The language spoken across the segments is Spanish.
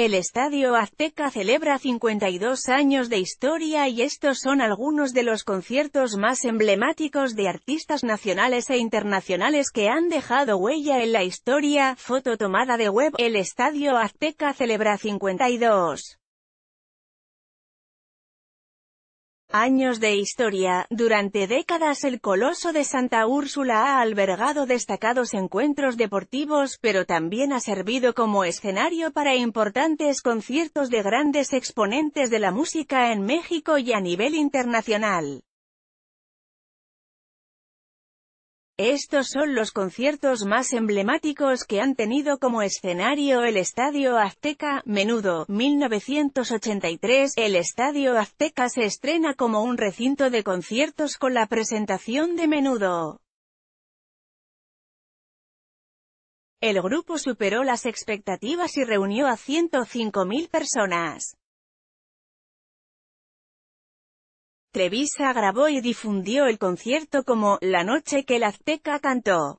El Estadio Azteca celebra 52 años de historia y estos son algunos de los conciertos más emblemáticos de artistas nacionales e internacionales que han dejado huella en la historia. Foto tomada de web. El Estadio Azteca celebra 52 años de historia. Durante décadas el Coloso de Santa Úrsula ha albergado destacados encuentros deportivos, pero también ha servido como escenario para importantes conciertos de grandes exponentes de la música en México y a nivel internacional. Estos son los conciertos más emblemáticos que han tenido como escenario el Estadio Azteca. Menudo, 1983. El Estadio Azteca se estrena como un recinto de conciertos con la presentación de Menudo. El grupo superó las expectativas y reunió a 105.000 personas. Trevisa grabó y difundió el concierto como «La noche que el Azteca cantó».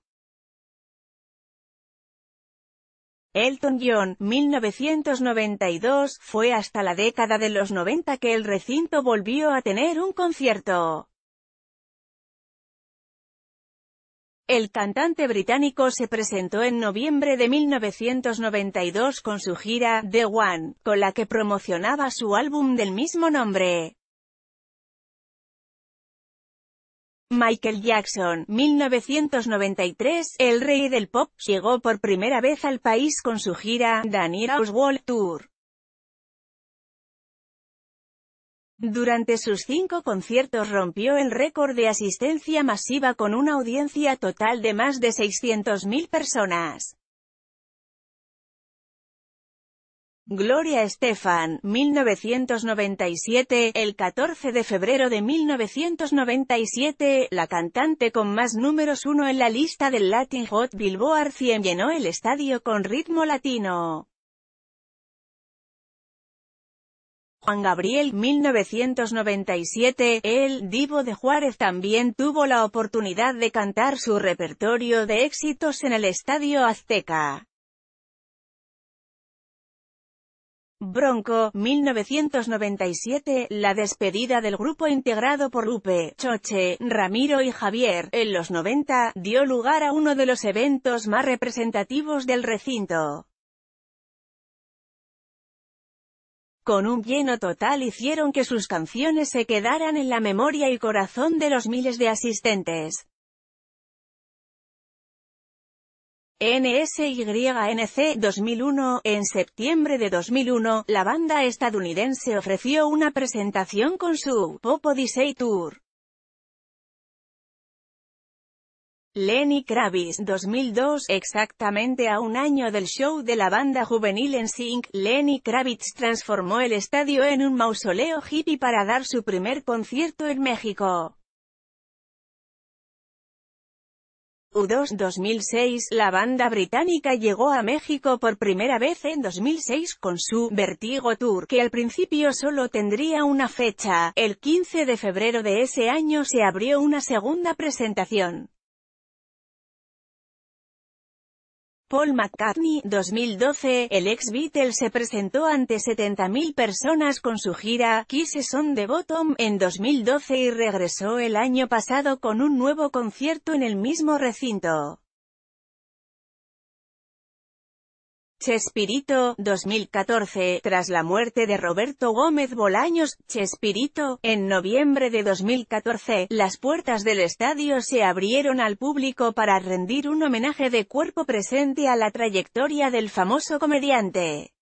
Elton John, 1992, fue hasta la década de los 90 que el recinto volvió a tener un concierto. El cantante británico se presentó en noviembre de 1992 con su gira «The One», con la que promocionaba su álbum del mismo nombre. Michael Jackson, 1993, el rey del pop, llegó por primera vez al país con su gira Dangerous World Tour. Durante sus 5 conciertos rompió el récord de asistencia masiva con una audiencia total de más de 600.000 personas. Gloria Estefan, 1997. El 14 de febrero de 1997, la cantante con más números 1 en la lista del Latin Hot Bilbo Arcien llenó el estadio con ritmo latino. Juan Gabriel, 1997. El Divo de Juárez también tuvo la oportunidad de cantar su repertorio de éxitos en el Estadio Azteca. Bronco, 1997, la despedida del grupo integrado por Lupe, Choche, Ramiro y Javier, en los 90, dio lugar a uno de los eventos más representativos del recinto. Con un lleno total hicieron que sus canciones se quedaran en la memoria y corazón de los miles de asistentes. NSYNC 2001. En septiembre de 2001, la banda estadounidense ofreció una presentación con su Pop Odyssey Tour. Lenny Kravitz 2002. Exactamente a un año del show de la banda juvenil NSYNC, Lenny Kravitz transformó el estadio en un mausoleo hippie para dar su primer concierto en México. U2 2006. La banda británica llegó a México por primera vez en 2006 con su Vertigo Tour, que al principio solo tendría una fecha. El 15 de febrero de ese año se abrió una segunda presentación. Paul McCartney 2012. El ex Beatle se presentó ante 70.000 personas con su gira Kisses on the Bottom en 2012 y regresó el año pasado con un nuevo concierto en el mismo recinto. Chespirito 2014. Tras la muerte de Roberto Gómez Bolaños, Chespirito, en noviembre de 2014, las puertas del estadio se abrieron al público para rendir un homenaje de cuerpo presente a la trayectoria del famoso comediante.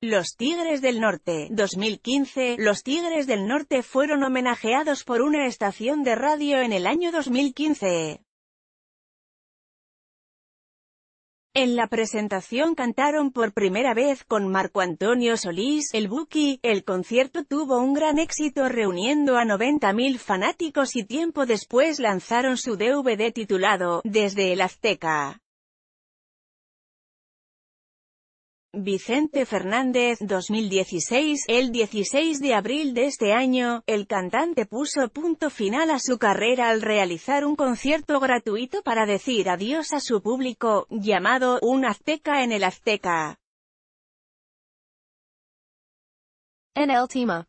Los Tigres del Norte, 2015. Los Tigres del Norte fueron homenajeados por una estación de radio en el año 2015. En la presentación cantaron por primera vez con Marco Antonio Solís, el Buky. El concierto tuvo un gran éxito reuniendo a 90.000 fanáticos y tiempo después lanzaron su DVD titulado Desde el Azteca. Vicente Fernández 2016. El 16 de abril de este año, el cantante puso punto final a su carrera al realizar un concierto gratuito para decir adiós a su público, llamado Un Azteca en el Azteca. En el Tima.